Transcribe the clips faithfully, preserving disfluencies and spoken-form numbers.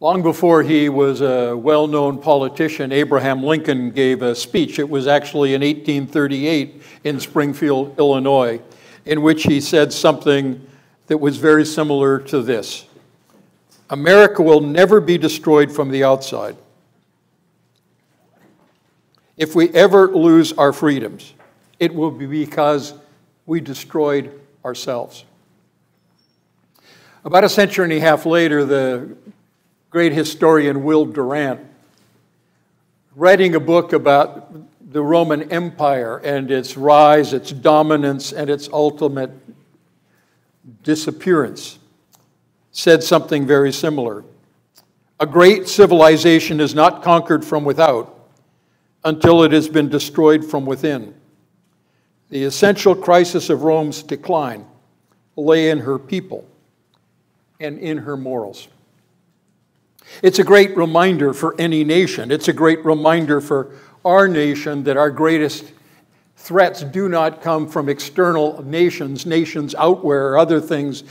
Long before he was a well-known politician, Abraham Lincoln gave a speech. It was actually in eighteen thirty-eight in Springfield, Illinois, in which he said something that was very similar to this. America will never be destroyed from the outside. If we ever lose our freedoms, it will be because we destroyed ourselves. About a century and a half later, the great historian Will Durant, writing a book about the Roman Empire and its rise, its dominance, and its ultimate disappearance, said something very similar. A great civilization is not conquered from without until it has been destroyed from within. The essential crisis of Rome's decline lay in her people and in her morals. It's a great reminder for any nation. It's a great reminder for our nation that our greatest threats do not come from external nations, nations out where or other things,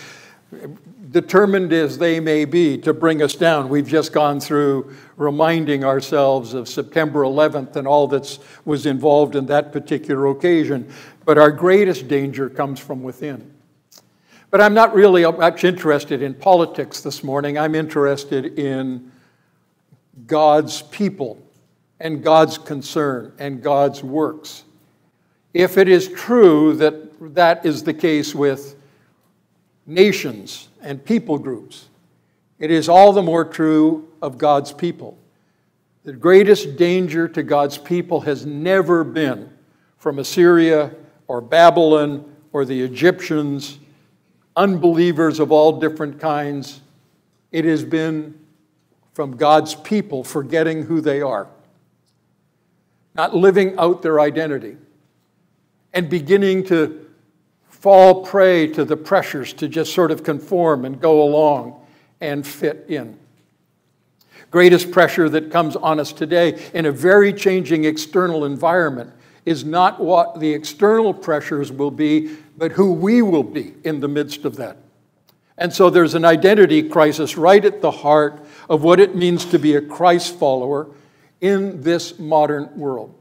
determined as they may be to bring us down. We've just gone through reminding ourselves of September eleventh and all that was involved in that particular occasion. But our greatest danger comes from within. But I'm not really much interested in politics this morning. I'm interested in God's people and God's concern and God's works. If it is true that that is the case with nations and people groups, it is all the more true of God's people. The greatest danger to God's people has never been from Assyria or Babylon or the Egyptians, unbelievers of all different kinds. It has been from God's people forgetting who they are, not living out their identity, and beginning to fall prey to the pressures to just sort of conform and go along and fit in. Greatest pressure that comes on us today in a very changing external environment is not what the external pressures will be, but who we will be in the midst of that. And so there's an identity crisis right at the heart of what it means to be a Christ follower in this modern world.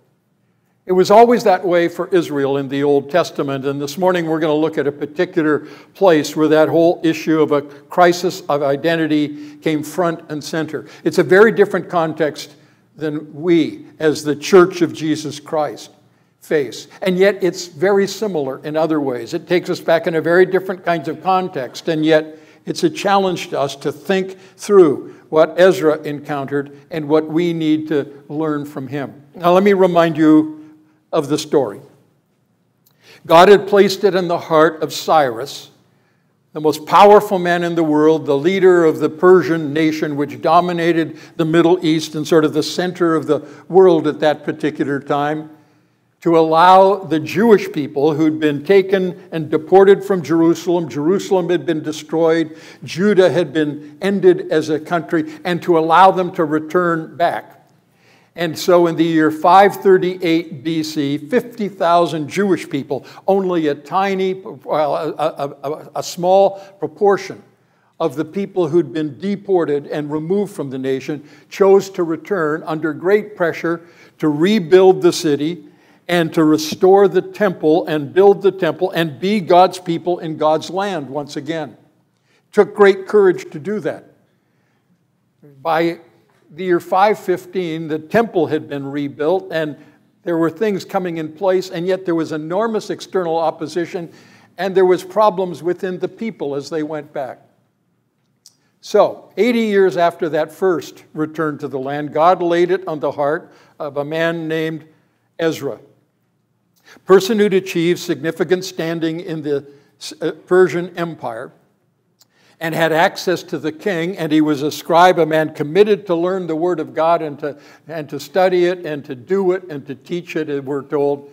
It was always that way for Israel in the Old Testament, and this morning we're going to look at a particular place where that whole issue of a crisis of identity came front and center. It's a very different context than we, as the Church of Jesus Christ, face, and yet it's very similar in other ways. It takes us back in a very different kinds of context, and yet it's a challenge to us to think through what Ezra encountered and what we need to learn from him. Now let me remind you of the story. God had placed it in the heart of Cyrus, the most powerful man in the world, the leader of the Persian nation which dominated the Middle East and sort of the center of the world at that particular time, to allow the Jewish people who'd been taken and deported from Jerusalem. Jerusalem had been destroyed, Judah had been ended as a country, and to allow them to return back. And so in the year five thirty-eight B C, fifty thousand Jewish people, only a tiny, well, a, a, a small proportion of the people who'd been deported and removed from the nation, chose to return under great pressure to rebuild the city and to restore the temple and build the temple and be God's people in God's land once again. It took great courage to do that. By the year five fifteen, the temple had been rebuilt and there were things coming in place, and yet there was enormous external opposition and there was problems within the people as they went back. So, eighty years after that first return to the land, God laid it on the heart of a man named Ezra, a person who'd achieved significant standing in the Persian Empire, and had access to the king, and he was a scribe, a man committed to learn the word of God and to, and to study it and to do it and to teach it, we're told.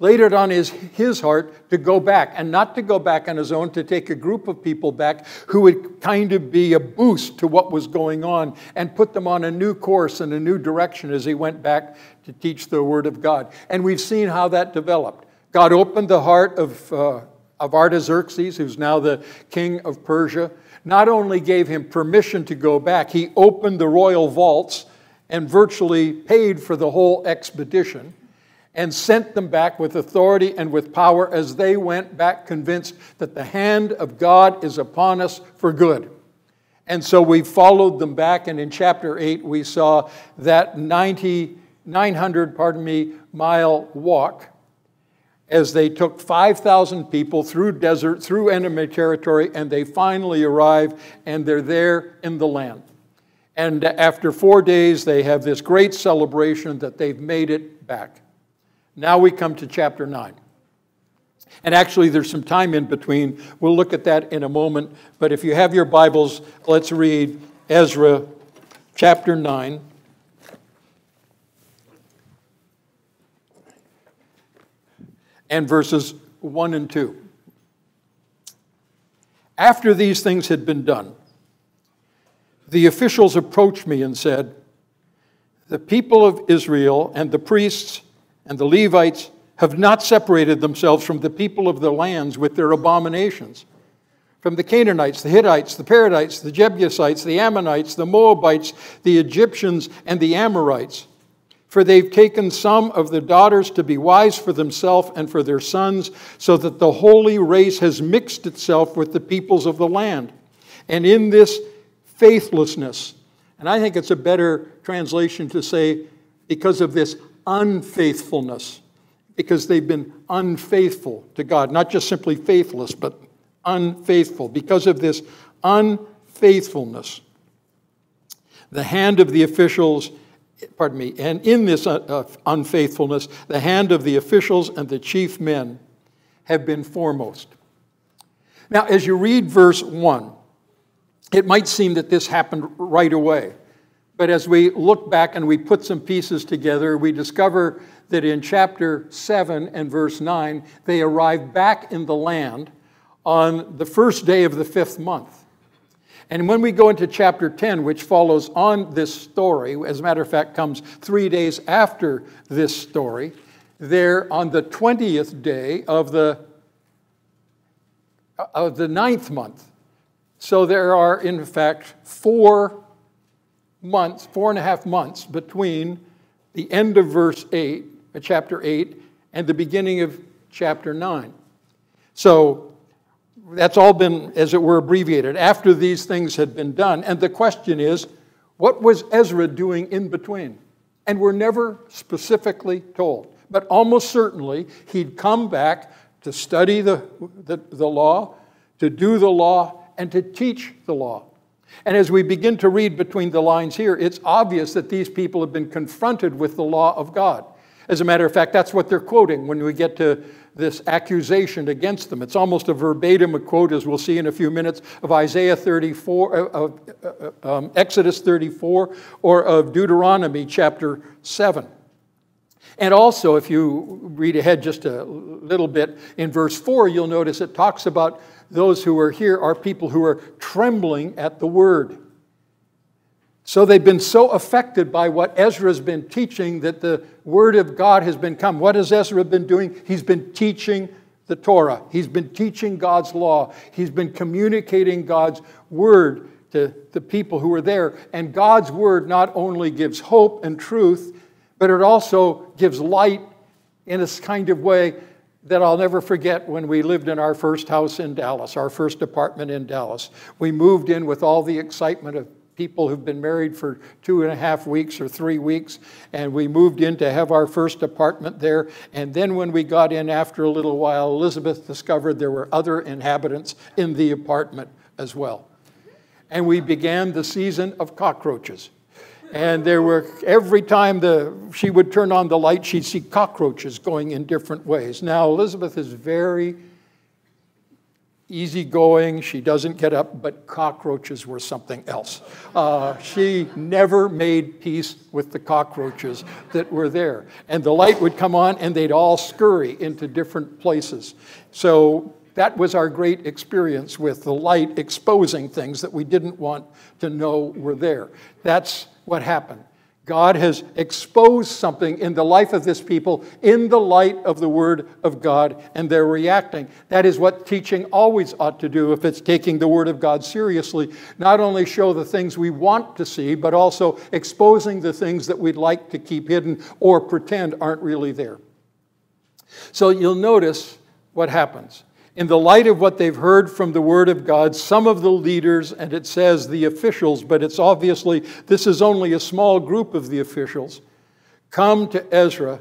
Laid it on his, his heart to go back, and not to go back on his own, to take a group of people back who would kind of be a boost to what was going on and put them on a new course and a new direction as he went back to teach the word of God. And we've seen how that developed. God opened the heart of, uh, of Artaxerxes, who's now the king of Persia. not only gave him permission to go back, he opened the royal vaults and virtually paid for the whole expedition and sent them back with authority and with power as they went back convinced that the hand of God is upon us for good. And so we followed them back, and in chapter eight we saw that ninety, nine hundred, pardon me, mile walk as they took five thousand people through desert, through enemy territory, and they finally arrive, and they're there in the land. And after four days, they have this great celebration that they've made it back. Now we come to chapter nine. And actually, there's some time in between. We'll look at that in a moment. But if you have your Bibles, let's read Ezra chapter nine. And verses one and two. After these things had been done, the officials approached me and said, "The people of Israel and the priests and the Levites have not separated themselves from the people of the lands with their abominations, from the Canaanites, the Hittites, the Perizzites, the Jebusites, the Ammonites, the Moabites, the Egyptians, and the Amorites. For they've taken some of the daughters to be wives for themselves and for their sons, so that the holy race has mixed itself with the peoples of the land. And in this faithlessness," and I think it's a better translation to say, because of this unfaithfulness, because they've been unfaithful to God, not just simply faithless, but unfaithful. Because of this unfaithfulness, the hand of the officials Pardon me, and in this unfaithfulness, the hand of the officials and the chief men have been foremost. Now, as you read verse one, it might seem that this happened right away. But as we look back and we put some pieces together, we discover that in chapter seven and verse nine, they arrived back in the land on the first day of the fifth month. And when we go into chapter ten, which follows on this story, as a matter of fact, comes three days after this story, they're on the twentieth day of the, of the ninth month. So there are, in fact, four months, four and a half months between the end of verse eight, chapter eight, and the beginning of chapter nine. So that's all been, as it were, abbreviated. After these things had been done. And the question is, what was Ezra doing in between? And we're never specifically told. But almost certainly, he'd come back to study the, the, the law, to do the law, and to teach the law. And as we begin to read between the lines here, it's obvious that these people have been confronted with the law of God. As a matter of fact, that's what they're quoting when we get to this accusation against them. It's almost a verbatim a quote, as we'll see in a few minutes, of Isaiah thirty-four, of um, Exodus thirty-four, or of Deuteronomy chapter seven. And also, if you read ahead just a little bit, in verse four, you'll notice it talks about those who are here are people who are trembling at the word. So they've been so affected by what Ezra's been teaching that the word of God has been come. What has Ezra been doing? He's been teaching the Torah. He's been teaching God's law. He's been communicating God's word to the people who are there. And God's word not only gives hope and truth, but it also gives light in this kind of way that I'll never forget when we lived in our first house in Dallas, our first apartment in Dallas. We moved in with all the excitement of people who've been married for two and a half weeks or three weeks, and we moved in to have our first apartment there. And then when we got in after a little while, Elizabeth discovered there were other inhabitants in the apartment as well. And we began the season of cockroaches. And there were, every time the, she would turn on the light, she'd see cockroaches going in different ways. Now, Elizabeth is very easygoing, she doesn't get up, but cockroaches were something else. Uh, she never made peace with the cockroaches that were there. And the light would come on and they'd all scurry into different places. So that was our great experience with the light exposing things that we didn't want to know were there. That's what happened. God has exposed something in the life of this people in the light of the Word of God, and they're reacting. That is what teaching always ought to do if it's taking the Word of God seriously. Not only show the things we want to see, but also exposing the things that we'd like to keep hidden or pretend aren't really there. So you'll notice what happens. In the light of what they've heard from the Word of God, some of the leaders, and it says the officials, but it's obviously, this is only a small group of the officials, come to Ezra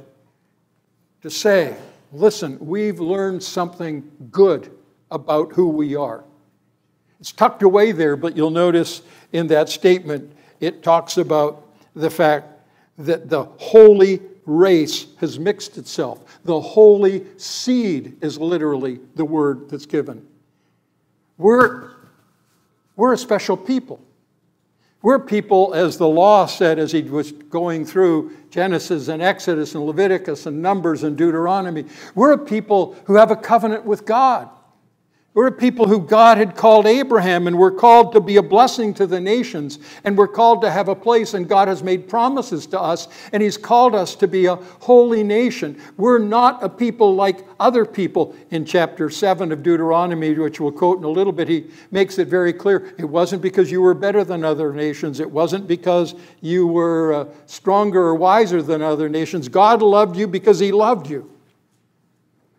to say, listen, we've learned something good about who we are. It's tucked away there, but you'll notice in that statement, it talks about the fact that the holy race has mixed itself. The holy seed is literally the word that's given. We're, we're a special people. We're people, as the law said as he was going through Genesis and Exodus and Leviticus and Numbers and Deuteronomy, we're a people who have a covenant with God. We're a people who God had called Abraham, and we're called to be a blessing to the nations, and we're called to have a place, and God has made promises to us, and He's called us to be a holy nation. We're not a people like other people. In chapter seven of Deuteronomy, which we'll quote in a little bit, he makes it very clear. It wasn't because you were better than other nations. It wasn't because you were uh, stronger or wiser than other nations. God loved you because He loved you.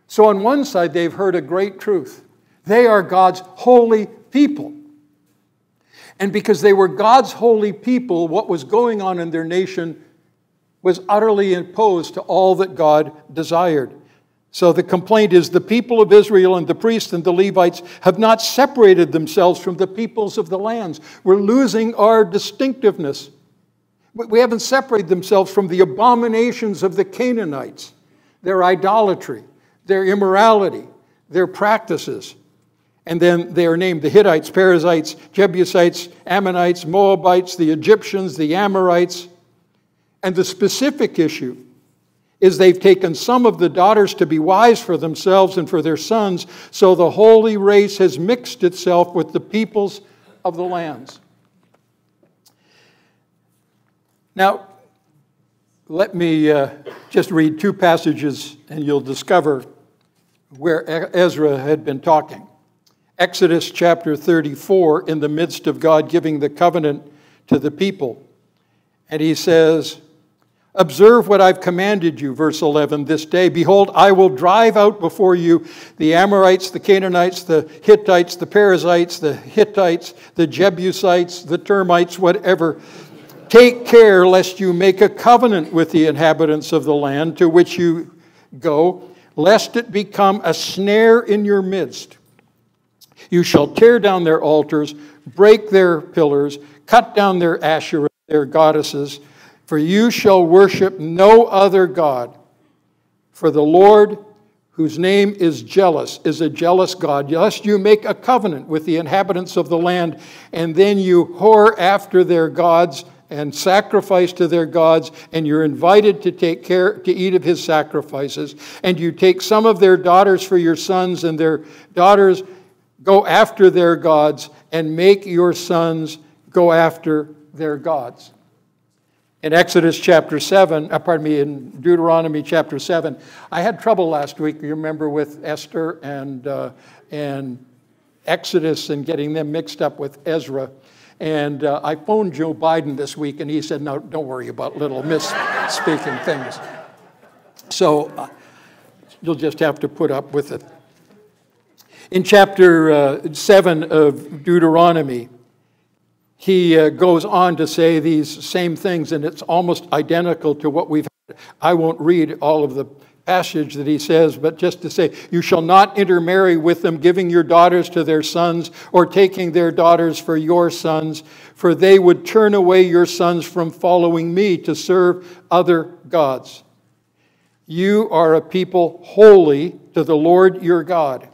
So on one side, they've heard a great truth. They are God's holy people. And because they were God's holy people, what was going on in their nation was utterly opposed to all that God desired. So the complaint is, the people of Israel and the priests and the Levites have not separated themselves from the peoples of the lands. We're losing our distinctiveness. We haven't separated themselves from the abominations of the Canaanites, their idolatry, their immorality, their practices. And then they are named the Hittites, Perizzites, Jebusites, Ammonites, Moabites, the Egyptians, the Amorites. And the specific issue is they've taken some of the daughters to be wives for themselves and for their sons, so the holy race has mixed itself with the peoples of the lands. Now, let me uh, just read two passages and you'll discover where Ezra had been talking. Exodus chapter thirty-four, in the midst of God giving the covenant to the people. And he says, observe what I've commanded you, verse eleven, this day. Behold, I will drive out before you the Amorites, the Canaanites, the Hittites, the Perizzites, the Hittites, the Jebusites, the termites, whatever. Take care lest you make a covenant with the inhabitants of the land to which you go, lest it become a snare in your midst. You shall tear down their altars, break their pillars, cut down their Asherah, their goddesses, for you shall worship no other God. For the Lord, whose name is jealous, is a jealous God. Lest you make a covenant with the inhabitants of the land, and then you whore after their gods and sacrifice to their gods, and you're invited to take care to eat of his sacrifices, and you take some of their daughters for your sons, and their daughters go after their gods, and make your sons go after their gods. In Exodus chapter seven, uh, pardon me, in Deuteronomy chapter seven, I had trouble last week, you remember, with Esther and, uh, and Exodus and getting them mixed up with Ezra. And uh, I phoned Joe Biden this week, and he said, no, don't worry about little misspeaking things. So uh, you'll just have to put up with it. In chapter seven of Deuteronomy, he uh, goes on to say these same things, and it's almost identical to what we've had. I won't read all of the passage that he says, but just to say, you shall not intermarry with them, giving your daughters to their sons, or taking their daughters for your sons, for they would turn away your sons from following me to serve other gods. You are a people holy to the Lord your God.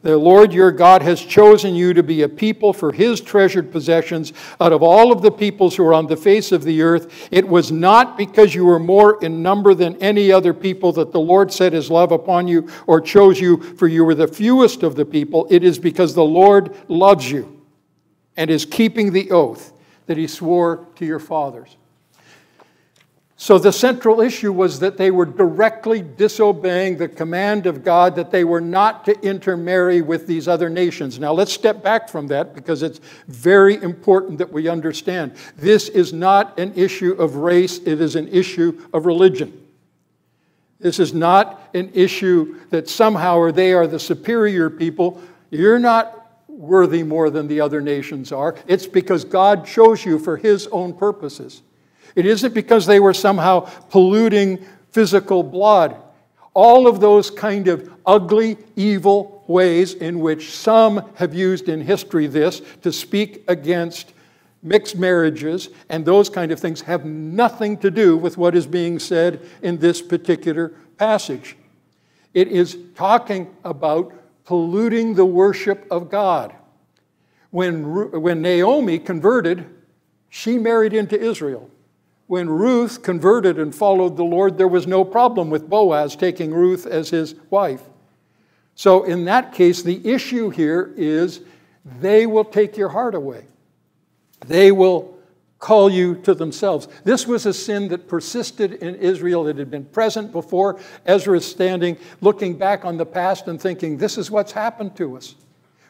The Lord your God has chosen you to be a people for his treasured possessions out of all of the peoples who are on the face of the earth. It was not because you were more in number than any other people that the Lord set his love upon you or chose you, for you were the fewest of the people. It is because the Lord loves you and is keeping the oath that he swore to your fathers. So the central issue was that they were directly disobeying the command of God that they were not to intermarry with these other nations. Now let's step back from that because it's very important that we understand. This is not an issue of race, it is an issue of religion. This is not an issue that somehow or they are the superior people. You're not worthy more than the other nations are. It's because God chose you for his own purposes. It isn't because they were somehow polluting physical blood. All of those kind of ugly, evil ways in which some have used in history this to speak against mixed marriages and those kind of things have nothing to do with what is being said in this particular passage. It is talking about polluting the worship of God. When, when Naomi converted, she married into Israel. When Ruth converted and followed the Lord, there was no problem with Boaz taking Ruth as his wife. So in that case, the issue here is they will take your heart away. They will call you to themselves. This was a sin that persisted in Israel. It had been present before. Ezra is standing, looking back on the past and thinking, this is what's happened to us.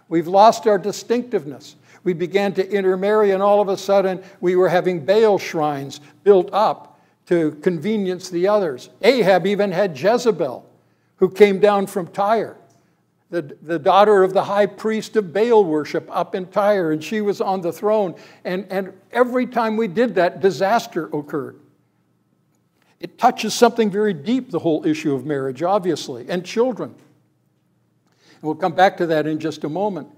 We've lost our distinctiveness. We began to intermarry, and all of a sudden, we were having Baal shrines built up to convenience the others. Ahab even had Jezebel, who came down from Tyre, the, the daughter of the high priest of Baal worship up in Tyre, and she was on the throne. And, and every time we did that, disaster occurred. It touches something very deep, the whole issue of marriage, obviously, and children. And we'll come back to that in just a moment.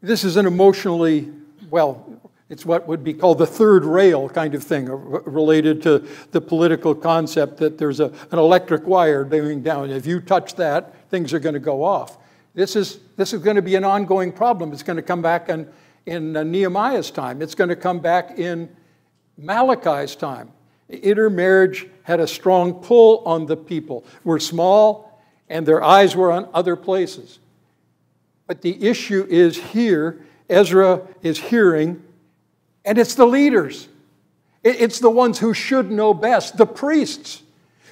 This is an emotionally, well, it's what would be called the third rail kind of thing related to the political concept that there's a, an electric wire going down. If you touch that, things are going to go off. This is, this is going to be an ongoing problem. It's going to come back in, in Nehemiah's time. It's going to come back in Malachi's time. Intermarriage had a strong pull on the people. We're small and their eyes were on other places. But the issue is here, Ezra is hearing, and it's the leaders. It's the ones who should know best, the priests,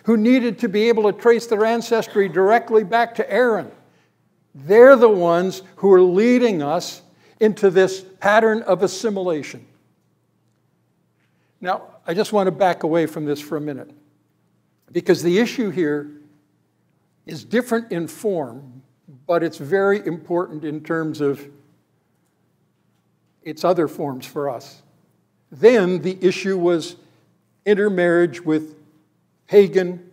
who needed to be able to trace their ancestry directly back to Aaron. They're the ones who are leading us into this pattern of assimilation. Now, I just want to back away from this for a minute, because the issue here is different in form, but it's very important in terms of its other forms for us. Then the issue was intermarriage with pagan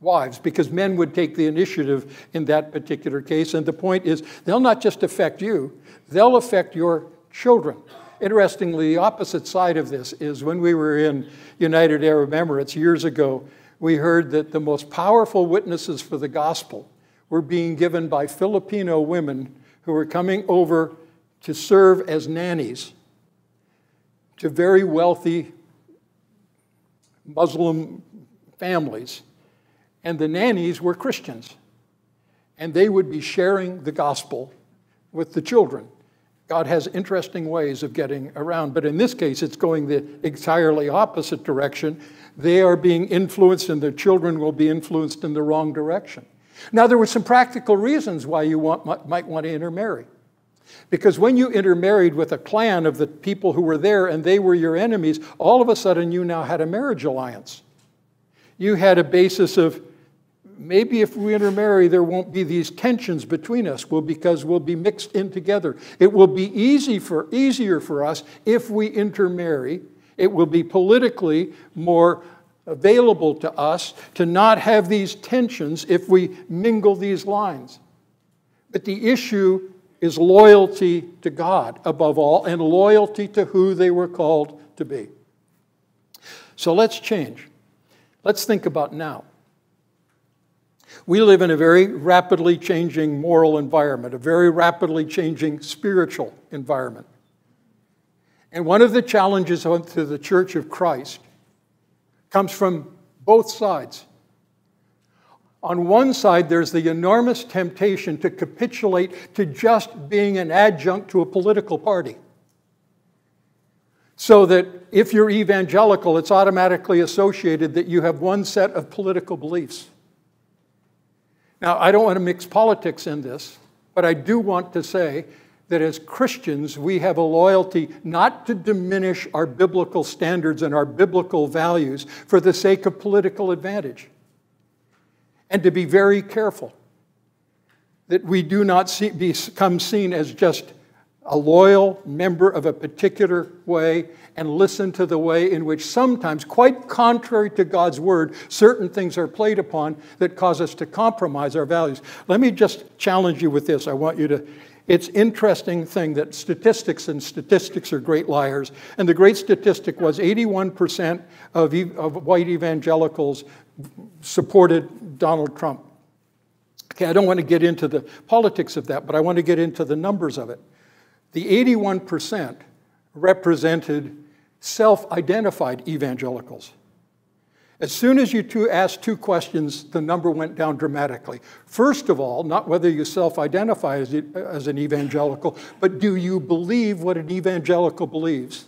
wives, because men would take the initiative in that particular case. And the point is, they'll not just affect you, they'll affect your children. Interestingly, the opposite side of this is when we were in United Arab Emirates years ago, we heard that the most powerful witnesses for the gospel were being given by Filipino women who were coming over to serve as nannies to very wealthy Muslim families. And the nannies were Christians. And they would be sharing the gospel with the children. God has interesting ways of getting around. But in this case, it's going the entirely opposite direction. They are being influenced and their children will be influenced in the wrong direction. Now, there were some practical reasons why you want, might want to intermarry. Because when you intermarried with a clan of the people who were there and they were your enemies, all of a sudden you now had a marriage alliance. You had a basis of, maybe if we intermarry, there won't be these tensions between us, well, because we'll be mixed in together. It will be easy for, easier for us if we intermarry. It will be politically more available to us to not have these tensions if we mingle these lines. But the issue is loyalty to God above all, and loyalty to who they were called to be. So let's change. Let's think about now. We live in a very rapidly changing moral environment, a very rapidly changing spiritual environment. And one of the challenges to the Church of Christ comes from both sides. On one side, there's the enormous temptation to capitulate to just being an adjunct to a political party. So that if you're evangelical, it's automatically associated that you have one set of political beliefs. Now, I don't want to mix politics in this, but I do want to say that as Christians, we have a loyalty not to diminish our biblical standards and our biblical values for the sake of political advantage. And to be very careful that we do not see, become seen as just a loyal member of a particular way and listen to the way in which sometimes, quite contrary to God's word, certain things are played upon that cause us to compromise our values. Let me just challenge you with this. I want you to... It's an interesting thing that statistics, and statistics are great liars, and the great statistic was eighty-one percent of, of white evangelicals supported Donald Trump. Okay, I don't want to get into the politics of that, but I want to get into the numbers of it. The eighty-one percent represented self-identified evangelicals. As soon as you two asked two questions, the number went down dramatically. First of all, not whether you self-identify as, as an evangelical, but do you believe what an evangelical believes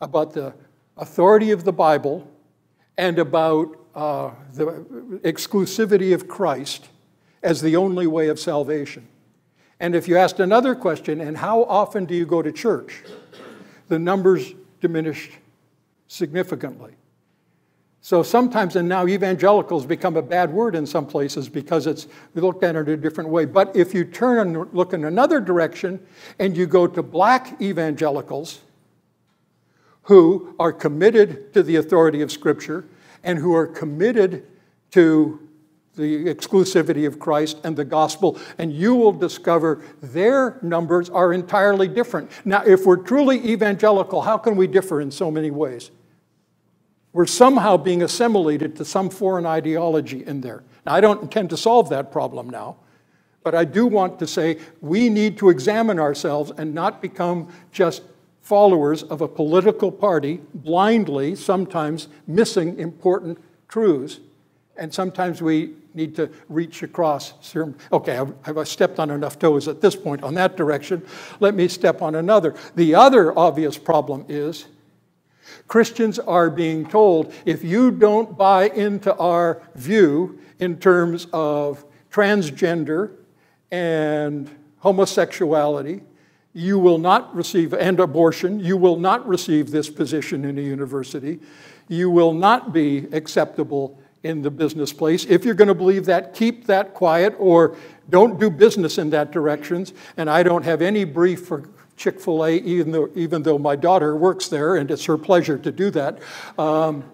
about the authority of the Bible and about uh, the exclusivity of Christ as the only way of salvation? And if you asked another question, and how often do you go to church, the numbers diminished significantly. So sometimes, and now evangelicals become a bad word in some places because it's we looked at it in a different way. But if you turn and look in another direction and you go to black evangelicals who are committed to the authority of Scripture and who are committed to the exclusivity of Christ and the gospel, and you will discover their numbers are entirely different. Now, if we're truly evangelical, how can we differ in so many ways? We're somehow being assimilated to some foreign ideology in there. Now, I don't intend to solve that problem now, but I do want to say we need to examine ourselves and not become just followers of a political party, blindly, sometimes missing important truths. And sometimes we need to reach across. Okay, I've stepped on enough toes at this point on that direction. Let me step on another. The other obvious problem is Christians are being told, if you don't buy into our view in terms of transgender and homosexuality, you will not receive, and abortion, you will not receive this position in a university. You will not be acceptable in the business place. If you're going to believe that, keep that quiet or don't do business in that direction. And I don't have any brief for Chick-fil-A, even though, even though my daughter works there, and it's her pleasure to do that. Um,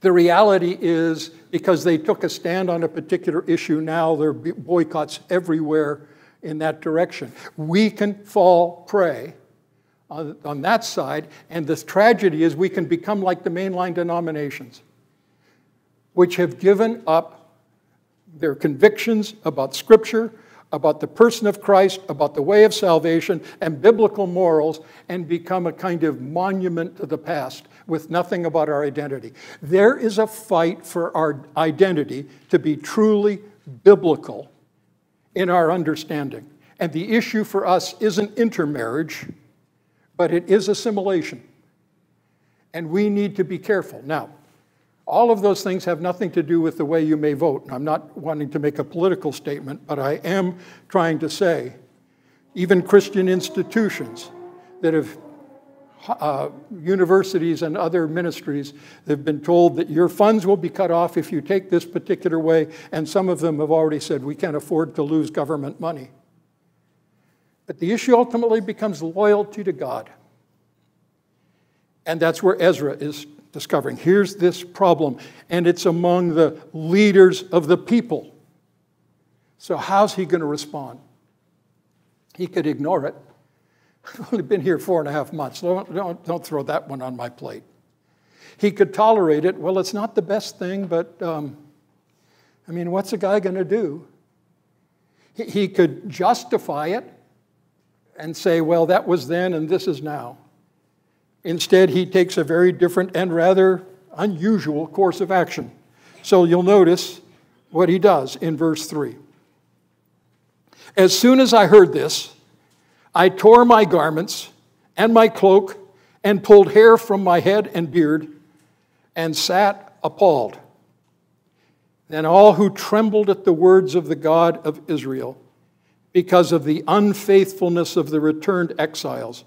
the reality is, because they took a stand on a particular issue, now there are boycotts everywhere in that direction. We can fall prey on, on that side, and the tragedy is we can become like the mainline denominations, which have given up their convictions about Scripture, about the person of Christ, about the way of salvation, and biblical morals, and become a kind of monument to the past with nothing about our identity. There is a fight for our identity to be truly biblical in our understanding. And the issue for us isn't intermarriage, but it is assimilation. And we need to be careful. Now, all of those things have nothing to do with the way you may vote. I'm not wanting to make a political statement, but I am trying to say, even Christian institutions that have, uh, universities and other ministries, they've been told that your funds will be cut off if you take this particular way, and some of them have already said, we can't afford to lose government money. But the issue ultimately becomes loyalty to God. And that's where Ezra is discovering. Here's this problem, and it's among the leaders of the people. So how's he going to respond? He could ignore it. I've only been here four and a half months. Don't, don't, don't throw that one on my plate. He could tolerate it. Well, it's not the best thing, but um, I mean, what's a guy going to do? He, he could justify it and say, well, that was then and this is now. Instead, he takes a very different and rather unusual course of action. So you'll notice what he does in verse three. As soon as I heard this, I tore my garments and my cloak and pulled hair from my head and beard, and sat appalled. Then all who trembled at the words of the God of Israel, because of the unfaithfulness of the returned exiles,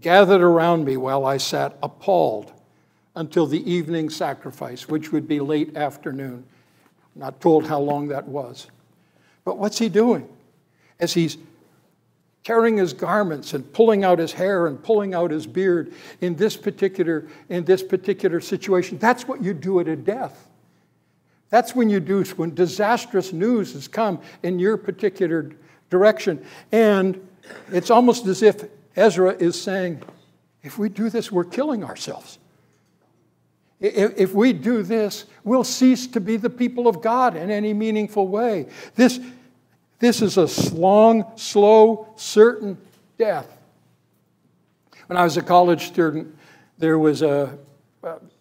gathered around me while I sat appalled until the evening sacrifice, which would be late afternoon. I'm not told how long that was. But what's he doing? As he's tearing his garments and pulling out his hair and pulling out his beard in this particular, in this particular situation, that's what you do at a death. That's when you do, when disastrous news has come in your particular direction. And it's almost as if Ezra is saying, if we do this, we're killing ourselves. If we do this, we'll cease to be the people of God in any meaningful way. This, this is a long, slow, certain death. When I was a college student, there was a,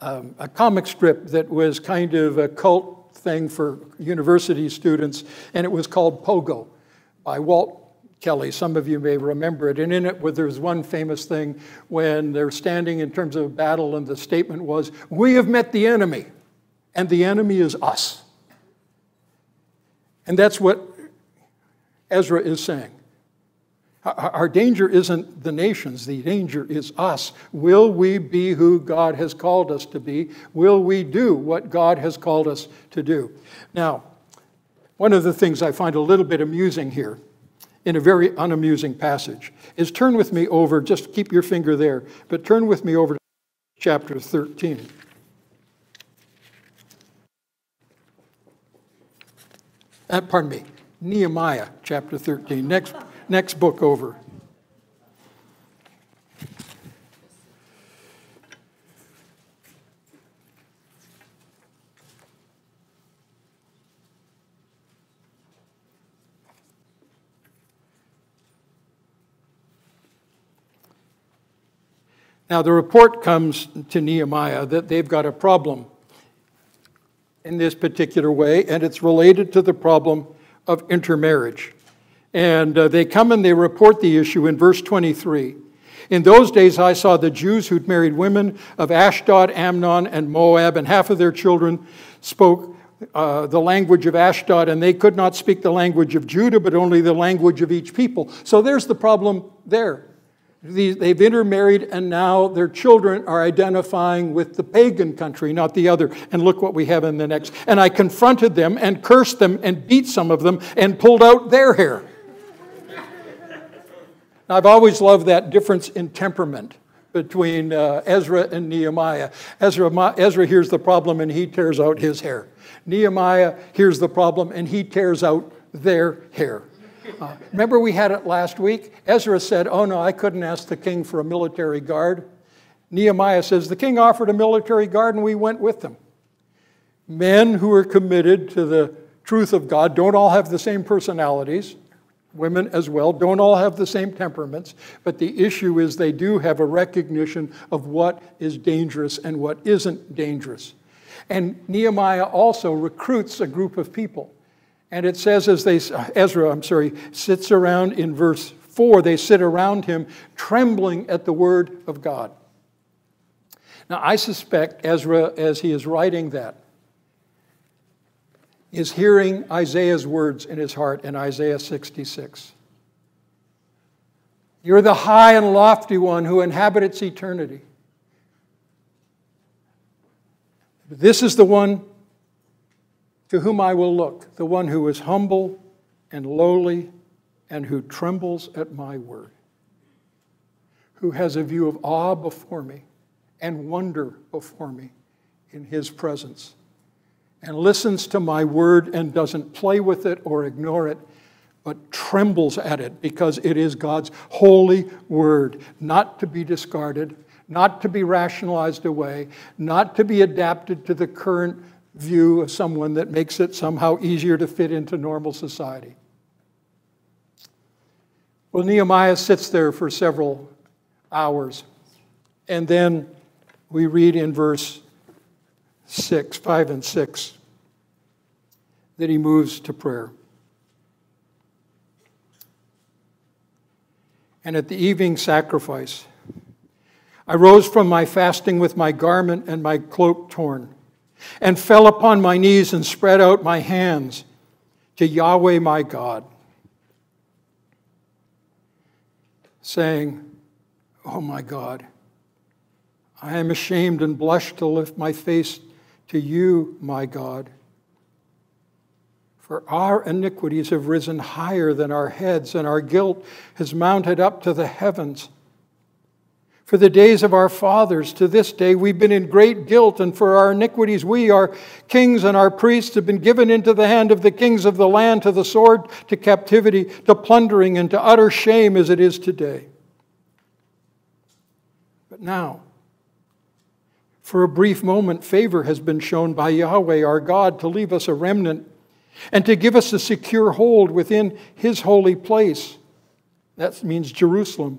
a, a comic strip that was kind of a cult thing for university students, and it was called Pogo by Walt Kelly. Some of you may remember it. And in it, there was one famous thing when they're standing in terms of a battle, and the statement was, we have met the enemy, and the enemy is us. And that's what Ezra is saying. Our danger isn't the nations. The danger is us. Will we be who God has called us to be? Will we do what God has called us to do? Now, one of the things I find a little bit amusing here, in a very unamusing passage, is turn with me over, just keep your finger there, but turn with me over to chapter thirteen. Uh, pardon me, Nehemiah chapter thirteen, next, next book over. Now, the report comes to Nehemiah that they've got a problem in this particular way, and it's related to the problem of intermarriage. And uh, they come and they report the issue in verse twenty-three. In those days I saw the Jews who'd married women of Ashdod, Ammon, and Moab, and half of their children spoke uh, the language of Ashdod, and they could not speak the language of Judah, but only the language of each people. So there's the problem there. They've intermarried, and now their children are identifying with the pagan country, not the other. And look what we have in the next. And I confronted them and cursed them and beat some of them and pulled out their hair. Now, I've always loved that difference in temperament between uh, Ezra and Nehemiah. Ezra, Ezra hears the problem and he tears out his hair. Nehemiah hears the problem and he tears out their hair. Uh, remember we had it last week? Ezra said, oh no, I couldn't ask the king for a military guard. Nehemiah says, the king offered a military guard and we went with them. Men who are committed to the truth of God don't all have the same personalities. Women as well don't all have the same temperaments. But the issue is they do have a recognition of what is dangerous and what isn't dangerous. And Nehemiah also recruits a group of people. And it says as they, Ezra, I'm sorry, sits around in verse four, they sit around him trembling at the word of God. Now, I suspect Ezra, as he is writing that, is hearing Isaiah's words in his heart in Isaiah sixty-six. You're the high and lofty one who inhabits eternity. This is the one to whom I will look, the one who is humble and lowly and who trembles at my word, who has a view of awe before me and wonder before me in his presence, and listens to my word and doesn't play with it or ignore it, but trembles at it because it is God's holy word, not to be discarded, not to be rationalized away, not to be adapted to the current view of someone that makes it somehow easier to fit into normal society. Well, Nehemiah sits there for several hours. And then we read in verse six, five and six, that he moves to prayer. And at the evening sacrifice, I rose from my fasting with my garment and my cloak torn, and fell upon my knees and spread out my hands to Yahweh my God, saying, "Oh my God, I am ashamed and blush to lift my face to you, my God. For our iniquities have risen higher than our heads, and our guilt has mounted up to the heavens. For the days of our fathers to this day we've been in great guilt, and for our iniquities we, our kings and our priests, have been given into the hand of the kings of the land, to the sword, to captivity, to plundering, and to utter shame as it is today. But now, for a brief moment, favor has been shown by Yahweh our God to leave us a remnant and to give us a secure hold within his holy place." That means Jerusalem.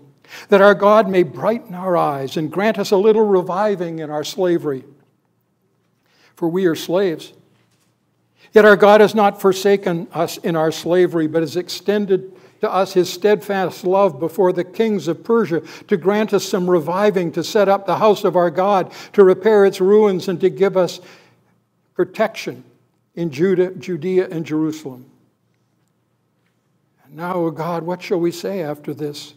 "That our God may brighten our eyes and grant us a little reviving in our slavery. For we are slaves. Yet our God has not forsaken us in our slavery, but has extended to us his steadfast love before the kings of Persia, to grant us some reviving, to set up the house of our God, to repair its ruins, and to give us protection in Judah, Judea and Jerusalem. And now, O God, what shall we say after this?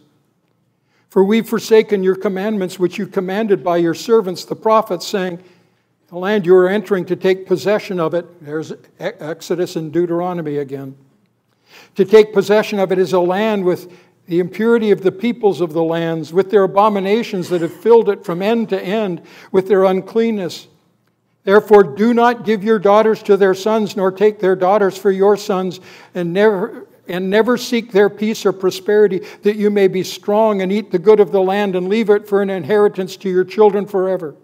For we've forsaken your commandments, which you commanded by your servants, the prophets, saying, the land you are entering to take possession of it," there's Exodus and Deuteronomy again, "to take possession of it is a land with the impurity of the peoples of the lands, with their abominations that have filled it from end to end, with their uncleanness. Therefore do not give your daughters to their sons, nor take their daughters for your sons, and never... And never seek their peace or prosperity, that you may be strong and eat the good of the land and leave it for an inheritance to your children forever.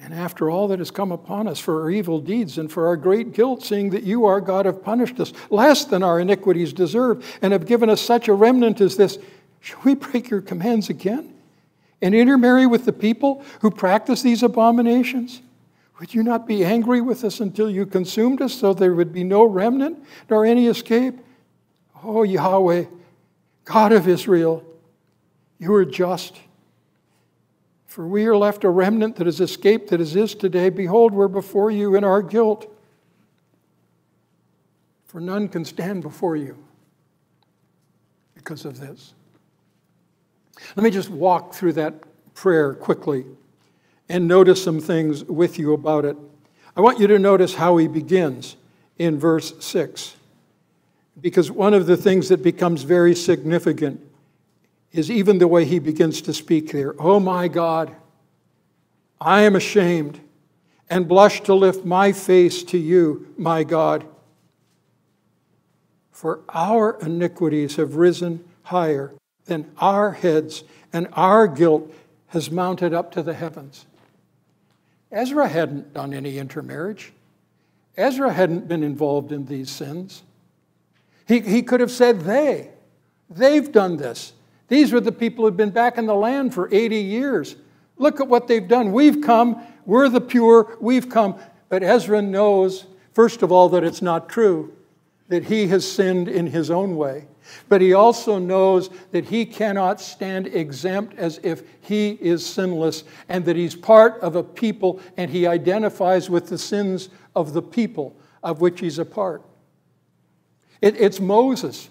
And after all that has come upon us for our evil deeds and for our great guilt, seeing that you, our God, have punished us less than our iniquities deserve and have given us such a remnant as this, should we break your commands again and intermarry with the people who practice these abominations? Would you not be angry with us until you consumed us, so there would be no remnant nor any escape? O Yahweh, God of Israel, you are just. For we are left a remnant that has escaped, that is, is today. Behold, we're before you in our guilt. For none can stand before you because of this." Let me just walk through that prayer quickly and notice some things with you about it. I want you to notice how he begins in verse six, because one of the things that becomes very significant is even the way he begins to speak there. "Oh my God, I am ashamed and blush to lift my face to you, my God. For our iniquities have risen higher than our heads, and our guilt has mounted up to the heavens." Ezra hadn't done any intermarriage. Ezra hadn't been involved in these sins. He, he could have said they. They've done this. These were the people who've been back in the land for eighty years. Look at what they've done. We've come. We're the pure. We've come. But Ezra knows, first of all, that it's not true, that he has sinned in his own way. But he also knows that he cannot stand exempt as if he is sinless, and that he's part of a people, and he identifies with the sins of the people of which he's a part. It, it's Moses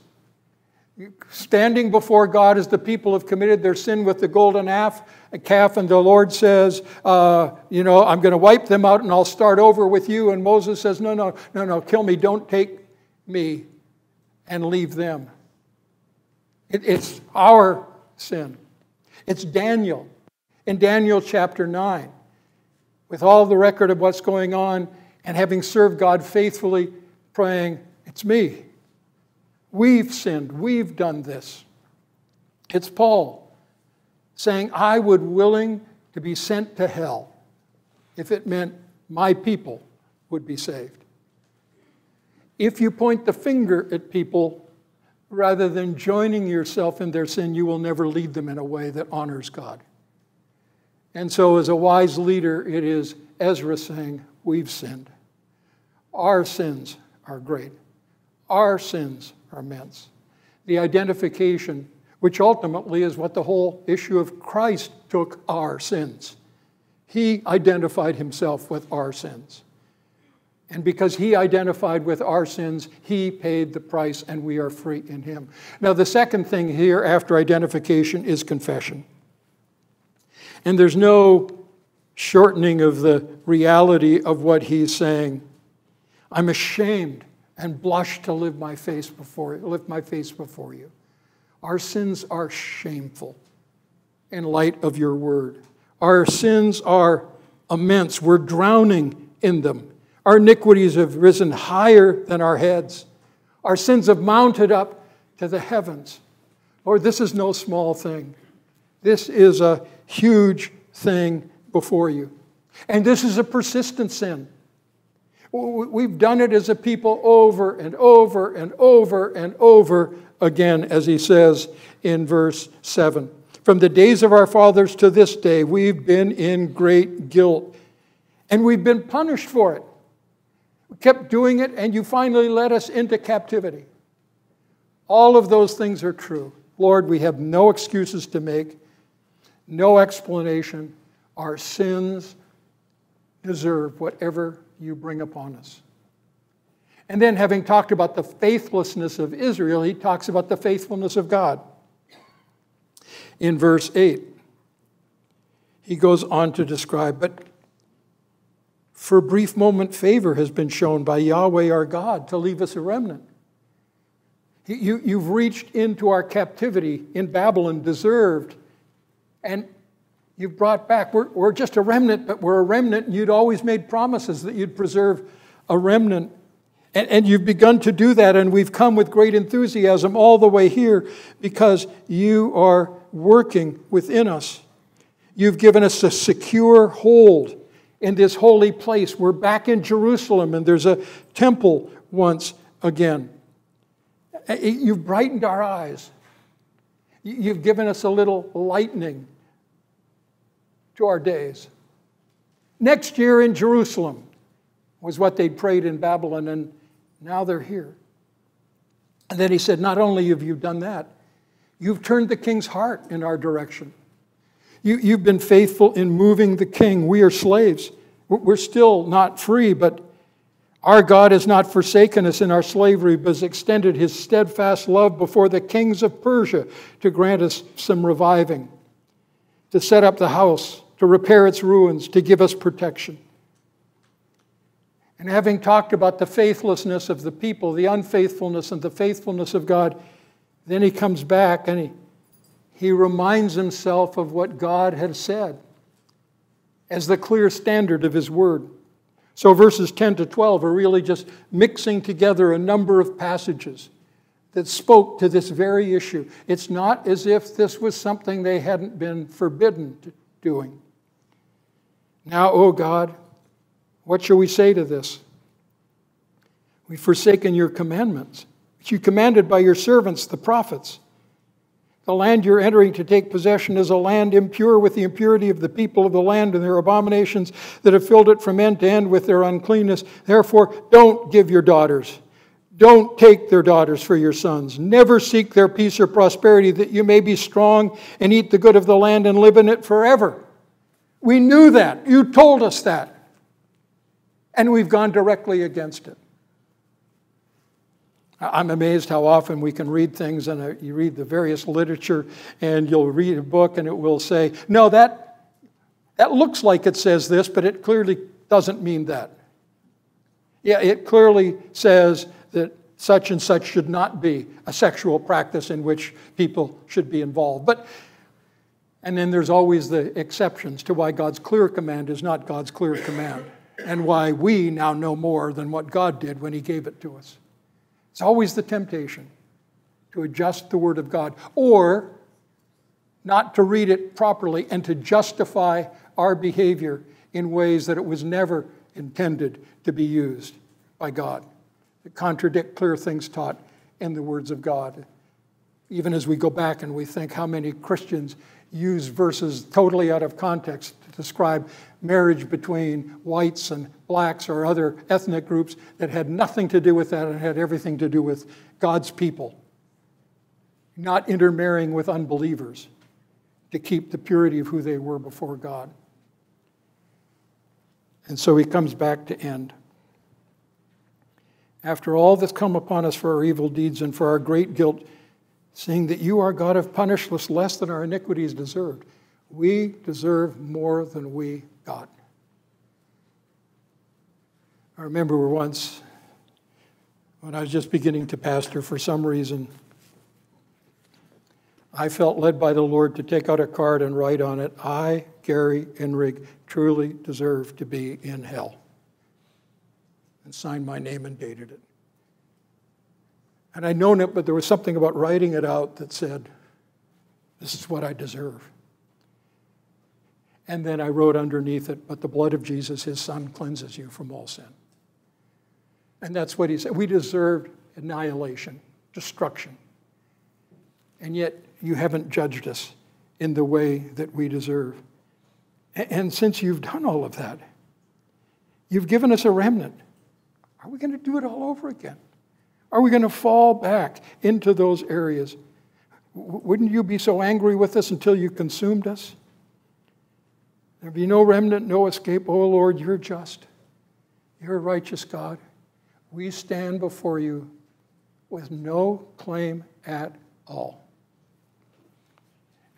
standing before God as the people have committed their sin with the golden calf, and the Lord says, uh, you know, I'm going to wipe them out and I'll start over with you. And Moses says, no, no, no, no, kill me, don't take me and leave them. It's our sin. It's Daniel in Daniel chapter nine, with all the record of what's going on, and having served God faithfully, praying, it's me. We've sinned. We've done this. It's Paul saying, I would willing to be sent to hell if it meant my people would be saved. If you point the finger at people, rather than joining yourself in their sin, you will never lead them in a way that honors God. And so as a wise leader, it is Ezra saying, we've sinned. Our sins are great. Our sins are immense. The identification which ultimately is what the whole issue of Christ took our sins. He identified himself with our sins. And because he identified with our sins, he paid the price and we are free in him. Now, the second thing here after identification is confession. And there's no shortening of the reality of what he's saying. I'm ashamed and blush to lift my face before you, lift my face before you. Our sins are shameful in light of your word. Our sins are immense. We're drowning in them. Our iniquities have risen higher than our heads. Our sins have mounted up to the heavens. Lord, this is no small thing. This is a huge thing before you. And this is a persistent sin. We've done it as a people over and over and over and over again, as he says in verse seven. From the days of our fathers to this day, we've been in great guilt, and we've been punished for it. We kept doing it, and you finally led us into captivity. All of those things are true. Lord, we have no excuses to make, no explanation. Our sins deserve whatever you bring upon us. And then, having talked about the faithlessness of Israel, he talks about the faithfulness of God. In verse eight, he goes on to describe, but for a brief moment, favor has been shown by Yahweh our God to leave us a remnant. You, you've reached into our captivity in Babylon, deserved, and you've brought back. We're, we're just a remnant, but we're a remnant. You'd always made promises that you'd preserve a remnant. And, and you've begun to do that, and we've come with great enthusiasm all the way here because you are working within us. You've given us a secure hold in this holy place. We're back in Jerusalem, and there's a temple once again. You've brightened our eyes. You've given us a little lightning to our days. Next year in Jerusalem was what they prayed in Babylon, and now they're here. And then he said, not only have you done that, you've turned the king's heart in our direction. You, you've been faithful in moving the king. We are slaves. We're still not free, but our God has not forsaken us in our slavery, but has extended his steadfast love before the kings of Persia to grant us some reviving, to set up the house, to repair its ruins, to give us protection. And having talked about the faithlessness of the people, the unfaithfulness and the faithfulness of God, then he comes back and he, he reminds himself of what God had said as the clear standard of his word. So verses ten to twelve are really just mixing together a number of passages that spoke to this very issue. It's not as if this was something they hadn't been forbidden to doing. Now, O God, what shall we say to this? We've forsaken your commandments, which you commanded by your servants, the prophets. The land you're entering to take possession is a land impure with the impurity of the people of the land and their abominations that have filled it from end to end with their uncleanness. Therefore, don't give your daughters. Don't take their daughters for your sons. Never seek their peace or prosperity, that you may be strong and eat the good of the land and live in it forever. We knew that. You told us that. And we've gone directly against it. I'm amazed how often we can read things, and you read the various literature, and you'll read a book, and it will say, no, that, that looks like it says this, but it clearly doesn't mean that. Yeah, it clearly says that such and such should not be a sexual practice in which people should be involved. But, and then there's always the exceptions to why God's clear command is not God's clear command, and why we now know more than what God did when he gave it to us. It's always the temptation to adjust the word of God or not to read it properly and to justify our behavior in ways that it was never intended to be used by God, to contradict clear things taught in the words of God. Even as we go back and we think how many Christians use verses totally out of context to describe marriage between whites and blacks or other ethnic groups that had nothing to do with that and had everything to do with God's people. not intermarrying with unbelievers to keep the purity of who they were before God. And so he comes back to end. After all that's come upon us for our evil deeds and for our great guilt, seeing that you, our God, have punished us less than our iniquities deserved. We deserve more than we got. I remember once when I was just beginning to pastor, for some reason, I felt led by the Lord to take out a card and write on it, I, Gary Enrig, truly deserve to be in hell. And signed my name and dated it. And I'd known it, but there was something about writing it out that said, this is what I deserve. And then I wrote underneath it, but the blood of Jesus, his son, cleanses you from all sin. And that's what he said. We deserved annihilation, destruction. And yet you haven't judged us in the way that we deserve. And since you've done all of that, you've given us a remnant. Are we going to do it all over again? Are we going to fall back into those areas? Wouldn't you be so angry with us until you consumed us? There'd be no remnant, no escape. Oh, Lord, you're just. You're a righteous God. We stand before you with no claim at all.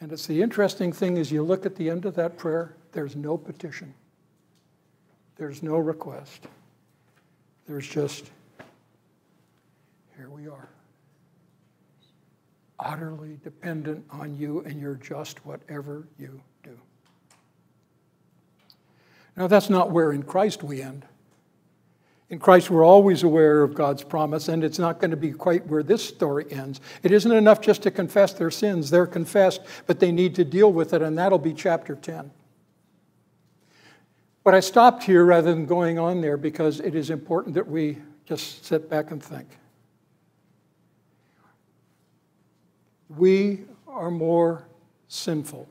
And it's the interesting thing is you look at the end of that prayer, there's no petition. There's no request. There's just, here we are. Utterly dependent on you, and you're just whatever you do. Now, that's not where in Christ we end. In Christ, we're always aware of God's promise, and it's not going to be quite where this story ends. It isn't enough just to confess their sins. They're confessed, but they need to deal with it, and that'll be chapter ten. But I stopped here rather than going on there because it is important that we just sit back and think. We are more sinful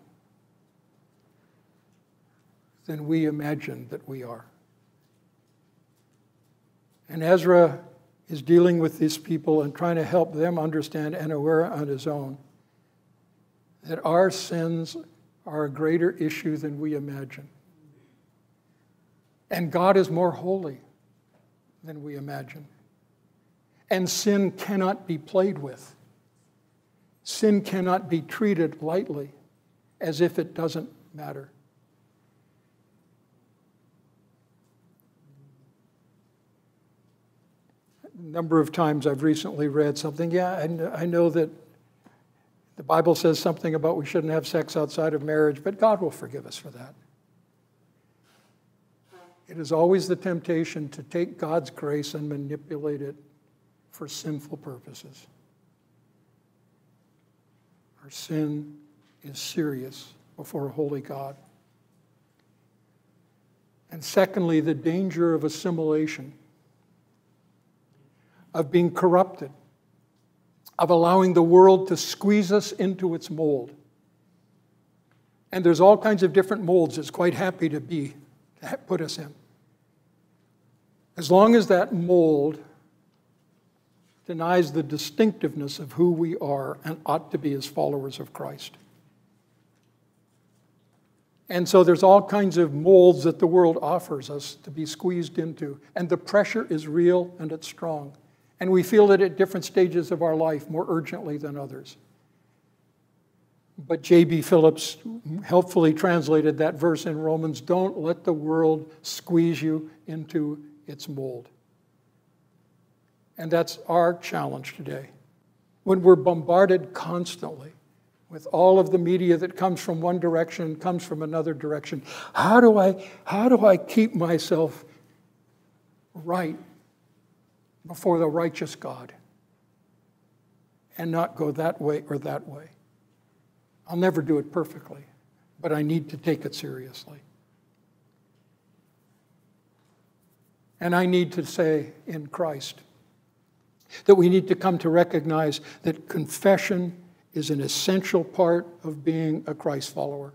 than we imagine that we are. And Ezra is dealing with these people and trying to help them understand and aware on his own that our sins are a greater issue than we imagine. And God is more holy than we imagine. And sin cannot be played with. Sin cannot be treated lightly as if it doesn't matter. A number of times I've recently read something, yeah, I know, I know that the Bible says something about we shouldn't have sex outside of marriage, but God will forgive us for that. It is always the temptation to take God's grace and manipulate it for sinful purposes. Our sin is serious before a holy God. And secondly, the danger of assimilation, of being corrupted, of allowing the world to squeeze us into its mold. And there's all kinds of different molds it's quite happy to be, to put us in. As long as that mold denies the distinctiveness of who we are and ought to be as followers of Christ. And so there's all kinds of molds that the world offers us to be squeezed into. And the pressure is real and it's strong. And we feel it at different stages of our life more urgently than others. But J B Phillips helpfully translated that verse in Romans, don't let the world squeeze you into its mold. And that's our challenge today. When we're bombarded constantly with all of the media that comes from one direction and comes from another direction, how do I, how do I keep myself right before the righteous God and not go that way or that way? I'll never do it perfectly, but I need to take it seriously. And I need to say in Christ that we need to come to recognize that confession is an essential part of being a Christ follower.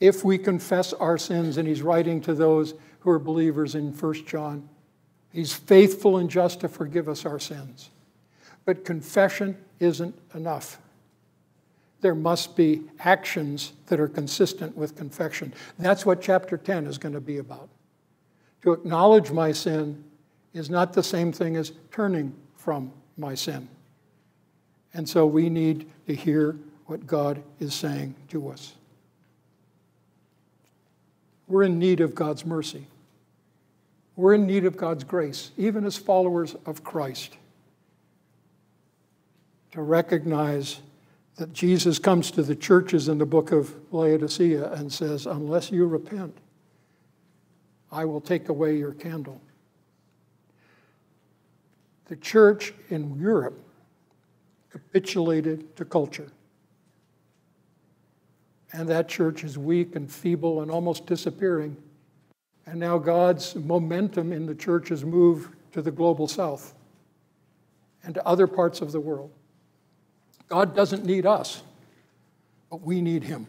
If we confess our sins, and he's writing to those who are believers in First John, he's faithful and just to forgive us our sins. But confession isn't enough. There must be actions that are consistent with confession. That's what chapter ten is going to be about. To acknowledge my sin is not the same thing as turning from my sin. And so we need to hear what God is saying to us. We're in need of God's mercy. We're in need of God's grace, even as followers of Christ, to recognize that Jesus comes to the churches in the book of Laodicea and says, unless you repent, I will take away your candle. The church in Europe capitulated to culture. And that church is weak and feeble and almost disappearing. And now God's momentum in the church has moved to the global south and to other parts of the world. God doesn't need us, but we need him.